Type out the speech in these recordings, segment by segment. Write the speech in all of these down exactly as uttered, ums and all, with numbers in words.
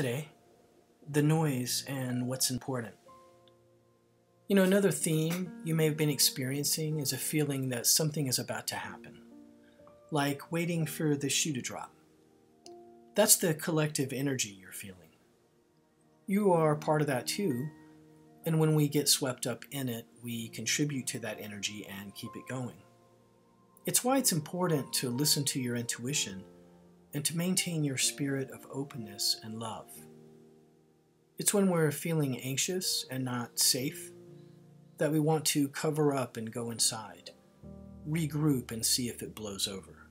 today, the noise and what's important. You know, another theme you may have been experiencing is a feeling that something is about to happen, like waiting for the shoe to drop. That's the collective energy you're feeling. You are part of that too, and when we get swept up in it, we contribute to that energy and keep it going. It's why it's important to listen to your intuition and to maintain your spirit of openness and love. It's when we're feeling anxious and not safe that we want to cover up and go inside, regroup and see if it blows over.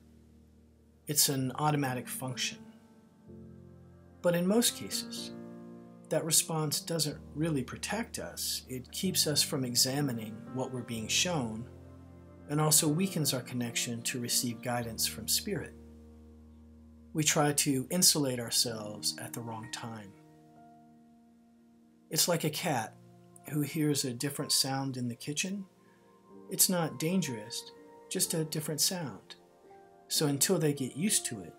It's an automatic function. But in most cases, that response doesn't really protect us. It keeps us from examining what we're being shown and also weakens our connection to receive guidance from spirit. We try to insulate ourselves at the wrong time. It's like a cat who hears a different sound in the kitchen. It's not dangerous, just a different sound. So until they get used to it,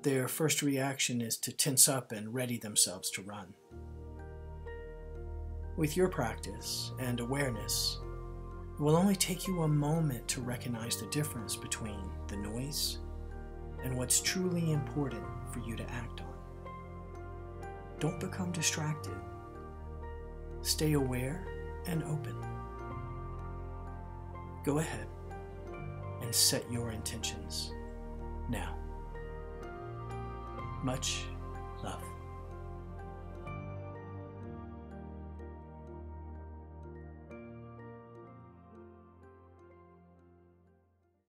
their first reaction is to tense up and ready themselves to run. With your practice and awareness, it will only take you a moment to recognize the difference between the noise and what's truly important for you to act on. Don't become distracted. Stay aware and open. Go ahead and set your intentions now. Much love.